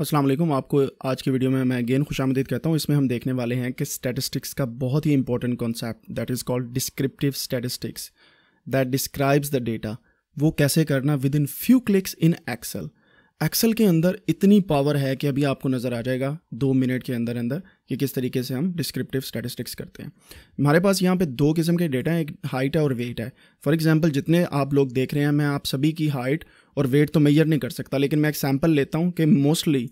अस्सलाम वालेकुम, आपको आज की वीडियो में मैं अगेन खुशामदीद कहता हूँ। इसमें हम देखने वाले हैं कि स्टैटिस्टिक्स का बहुत ही important concept that is called descriptive statistics that describes the data, वो कैसे करना within few clicks in Excel. Excel के अंदर इतनी पावर है कि अभी आपको नज़र आ जाएगा 2 मिनट के अंदर अंदर कि किस तरीके से हम डिस्क्रिप्टिव स्टैटिस्टिक्स करते हैं। हमारे पास यहाँ पे 2 किस्म के डेटा हैं, एक हाइट है और वेट है। फॉर एग्जांपल जितने आप लोग देख रहे हैं, मैं आप सभी की हाइट और वेट तो मेजर नहीं कर सकता, लेकिन मैं एक सैम्पल लेता हूँ कि मोस्टली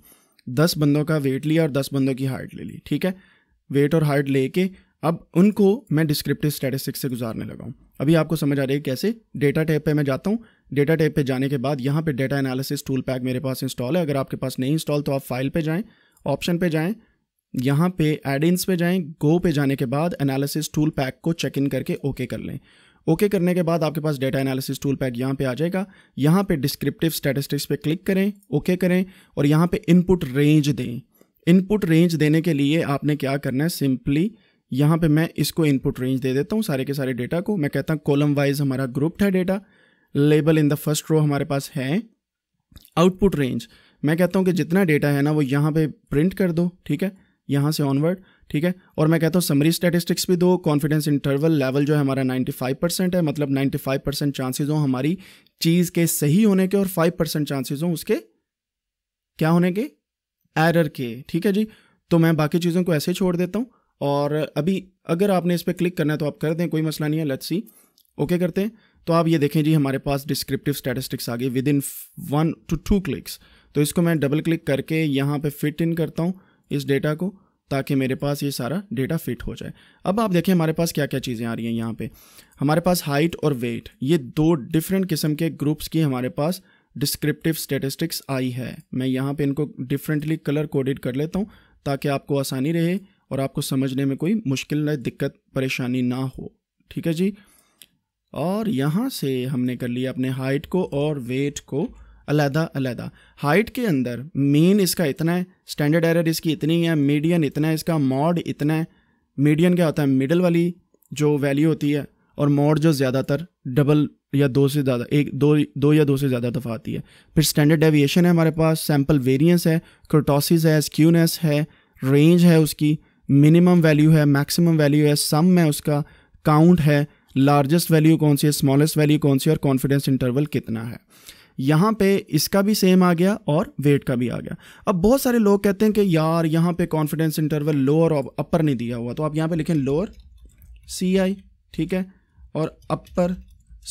10 बंदों का वेट लिया और 10 बंदों की हाइट ले ली। ठीक है, वेट और हाइट लेके अब उनको मैं डिस्क्रिप्टिव स्टैटिस्टिक्स से गुजारने लगा हूँ। अभी आपको समझ आ रही है कैसे। डेटा टैब पे मैं जाता हूँ। डेटा टैब पे जाने के बाद यहाँ पे डेटा एनालिसिस टूल पैक मेरे पास इंस्टॉल है। अगर आपके पास नहीं इंस्टॉल तो आप फाइल पे जाएं, ऑप्शन पे जाएं, यहाँ पे एडिंस पे जाएं, गो पे जाने के बाद एनालिसिस टूल पैक को चेक इन करके ओके कर लें। ओके करने के बाद आपके पास डेटा एनालिसिस टूल पैक यहाँ पे आ जाएगा। यहाँ पे डिस्क्रिप्टिव स्टैटिस्टिक्स पे क्लिक करें, ओके करें और यहाँ पे इनपुट रेंज दें। इनपुट रेंज देने के लिए आपने क्या करना है, सिंपली यहाँ पे मैं इसको इनपुट रेंज दे देता हूँ सारे के सारे डेटा को। मैं कहता हूँ कॉलम वाइज हमारा ग्रुप है data, label in the first row हमारे पास है। आउटपुट रेंज मैं कहता हूँ कि जितना डेटा है ना वो यहाँ पे प्रिंट कर दो, ठीक है, यहाँ से ऑनवर्ड, ठीक है। और मैं कहता हूँ समरी स्टैटिस्टिक्स भी दो। कॉन्फिडेंस इंटरवल लेवल जो है हमारा 95% है, मतलब 95% चांसेज हों हमारी चीज़ के सही होने के और 5% चांसेज हों उसके क्या होने के, एरर के। ठीक है जी, तो मैं बाकी चीज़ों को ऐसे छोड़ देता हूँ। और अभी अगर आपने इस पर क्लिक करना है तो आप कर दें, कोई मसला नहीं है। लेट्स सी, ओके करते हैं तो आप ये देखें जी हमारे पास डिस्क्रिप्टिव स्टैटिस्टिक्स आ गई विद इन 1 to 2 क्लिक्स। तो इसको मैं डबल क्लिक करके यहाँ पे फिट इन करता हूँ इस डेटा को, ताकि मेरे पास ये सारा डेटा फिट हो जाए। अब आप देखें हमारे पास क्या क्या चीज़ें आ रही हैं। यहाँ पे हमारे पास हाइट और वेट, ये 2 डिफरेंट किस्म के ग्रुप्स की हमारे पास डिस्क्रिप्टिव स्टैटिस्टिक्स आई है। मैं यहाँ पे इनको डिफरेंटली कलर कोडेड कर लेता हूँ ताकि आपको आसानी रहे और आपको समझने में कोई मुश्किल दिक्कत परेशानी ना हो। ठीक है जी, और यहाँ से हमने कर लिया अपने हाइट को और वेट को अलहदा अलहदा। हाइट के अंदर मीन इसका इतना है, स्टैंडर्ड एरर इसकी इतनी है, मीडियन इतना है, इसका मॉड इतना है। मीडियन क्या होता है, मिडल वाली जो वैल्यू होती है, और मॉड जो ज़्यादातर डबल या दो से ज़्यादा दो या दो से ज़्यादा दफ़ा आती है। फिर स्टैंडर्ड डेविएशन है हमारे पास, सैम्पल वेरियंस है, क्रोटोसिस है, स्क्यूनेस है, रेंज है उसकी, मिनिमम वैल्यू है, मैक्सिमम वैल्यू है, सम है उसका, काउंट है, लार्जेस्ट वैल्यू कौन सी है, स्मॉलेस्ट वैल्यू कौन सी है और कॉन्फिडेंस इंटरवल कितना है। यहाँ पे इसका भी सेम आ गया और वेट का भी आ गया। अब बहुत सारे लोग कहते हैं कि यार यहाँ पे कॉन्फिडेंस इंटरवल लोअर और अपर नहीं दिया हुआ, तो आप यहाँ पे लिखें लोअर CI, ठीक है, और अपर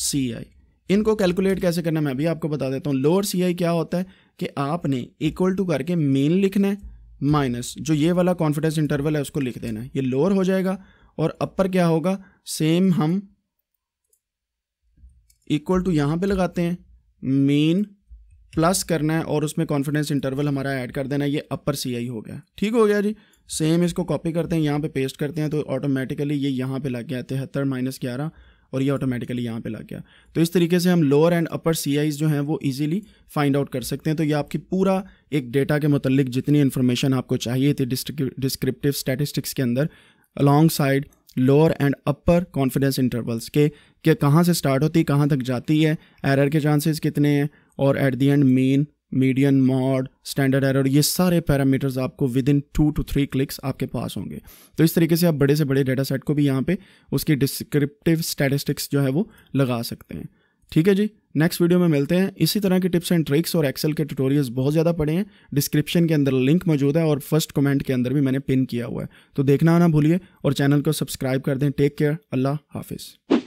CI। इनको कैलकुलेट कैसे करना मैं भी आपको बता देता हूँ। लोअर CI क्या होता है कि आपने इक्वल टू करके मेन लिखना है माइनस जो ये वाला कॉन्फिडेंस इंटरवल है उसको लिख देना है, ये लोअर हो जाएगा। और अपर क्या होगा, सेम हम इक्वल टू यहाँ पे लगाते हैं, मीन प्लस करना है और उसमें कॉन्फिडेंस इंटरवल हमारा ऐड कर देना है, ये अपर CI हो गया। ठीक हो गया जी, सेम इसको कॉपी करते हैं, यहाँ पे पेस्ट करते हैं तो ऑटोमेटिकली ये यहाँ पे लग गया 73 - 11 और ये ऑटोमेटिकली यहाँ पे लग गया। तो इस तरीके से हम लोअर एंड अपर CIs जो हैं वो इजीली फाइंड आउट कर सकते हैं। तो ये आपकी पूरा एक डेटा के मतलब जितनी इन्फॉर्मेशन आपको चाहिए थी डिस्क्रिप्टिव स्टैटिस्टिक्स के अंदर, alongside lower and upper confidence intervals के कहाँ से स्टार्ट होती है, कहाँ तक जाती है, एरर के चांसेस कितने हैं और at the end mean, median, mode, standard error, ये सारे पैरामीटर्स आपको विद इन 2 to 3 क्लिक्स आपके पास होंगे। तो इस तरीके से आप बड़े से बड़े डेटा सेट को भी यहाँ पे उसकी डिस्क्रिप्टिव स्टैटिस्टिक्स जो है वो लगा सकते हैं। ठीक है जी, नेक्स्ट वीडियो में मिलते हैं। इसी तरह के टिप्स एंड ट्रिक्स और एक्सेल के ट्यूटोरियल्स बहुत ज़्यादा पड़े हैं, डिस्क्रिप्शन के अंदर लिंक मौजूद है और फर्स्ट कमेंट के अंदर भी मैंने पिन किया हुआ है, तो देखना ना भूलिए और चैनल को सब्सक्राइब कर दें। टेक केयर, अल्लाह हाफिज़।